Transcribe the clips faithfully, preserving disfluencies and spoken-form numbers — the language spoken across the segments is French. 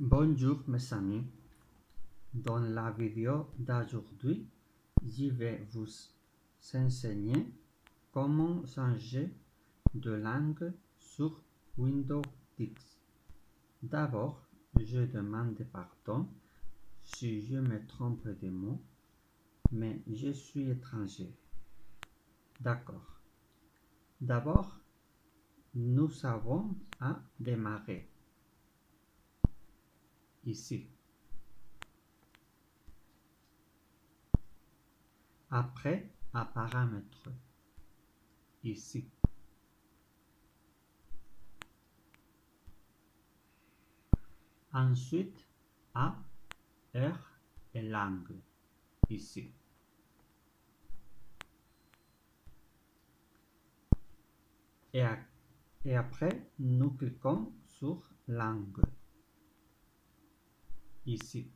Bonjour mes amis, dans la vidéo d'aujourd'hui, je vais vous enseigner comment changer de langue sur Windows diez. D'abord, je demande pardon si je me trompe de mots, mais je suis étranger. D'accord. D'abord, nous avons à démarrer. Ici. Après, à paramètres. Ici. Ensuite, à heure et langue. Ici. Et, à, et après, nous cliquons sur langue. Ici.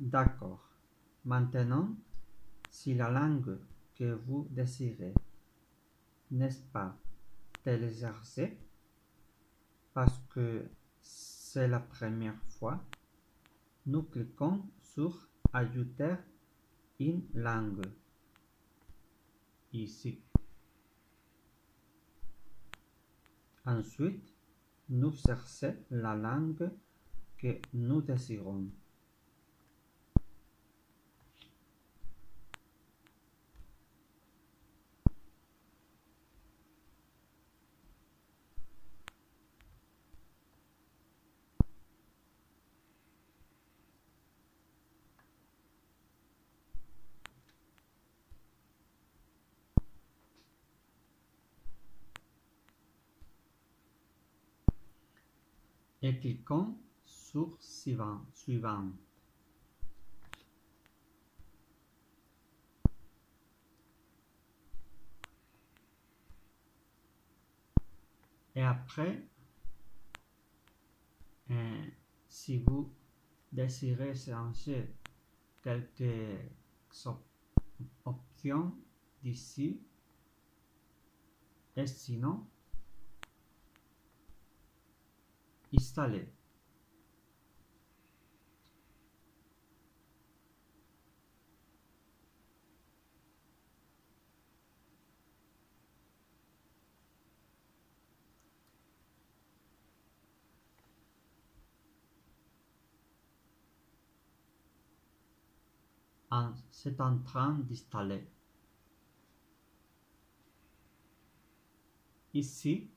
D'accord. Maintenant, si la langue que vous désirez n'est pas téléchargée, parce que c'est la première fois, nous cliquons sur ajouter une langue. Ici. Ensuite, nous cherchons la langue que nous désirons. Et cliquons sur suivant, suivant. Et après, euh, si vous désirez changer quelques op options d'ici, et sinon, installer. C'est en train d'installer. Ici,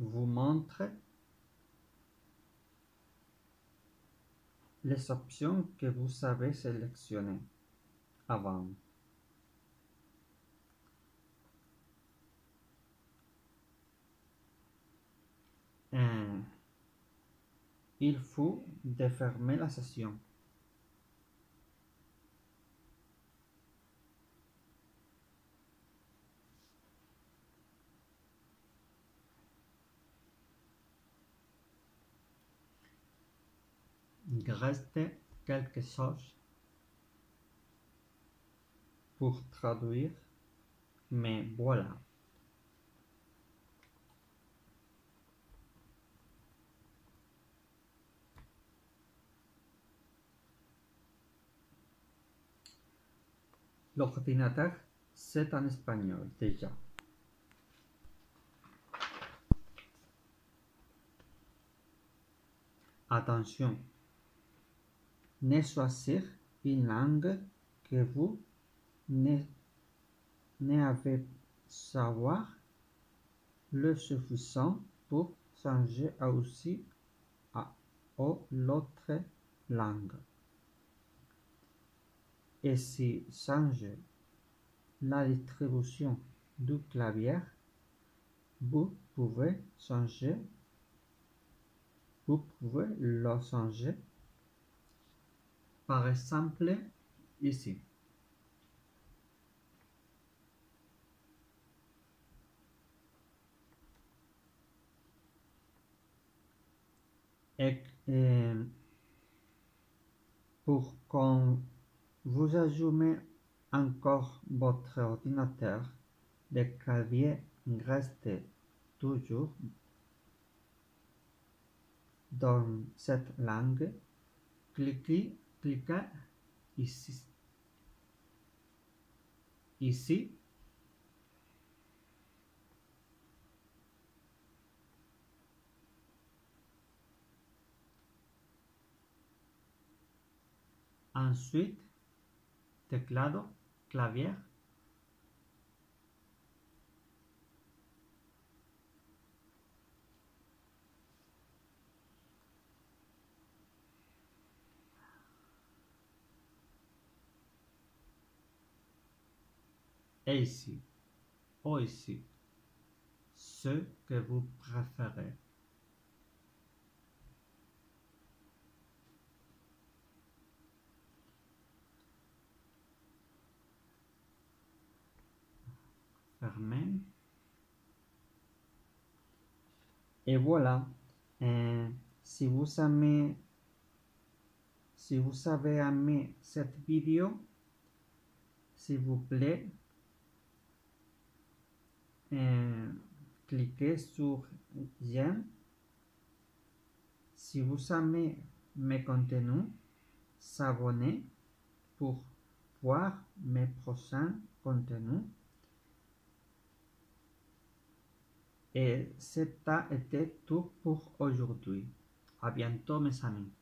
vous montre les options que vous avez sélectionnées avant. Et il faut défermer la session. Il reste quelque chose pour traduire, mais voilà. L'ordinateur, c'est en espagnol déjà. Attention. Ne choisir une langue que vous n'avez pas savoir le suffisant pour changer aussi à l'autre langue. Et si change la distribution du clavier, vous pouvez changer, vous pouvez le changer. Par exemple, ici. Et, et pour qu'on vous allume encore votre ordinateur, le clavier reste toujours dans cette langue. Cliquez, cliquez ici, ici ensuite teclado, clavier, ici, o ici, ce que vous préférez. Fermez. Et voilà. Euh, si vous aimez, si vous avez aimé cette vidéo, s'il vous plaît, Eh, cliquez sur j'aime. Si vous aimez mes contenus, s'abonnez pour voir mes prochains contenus. Et c'est été tout pour aujourd'hui. À bientôt mes amis.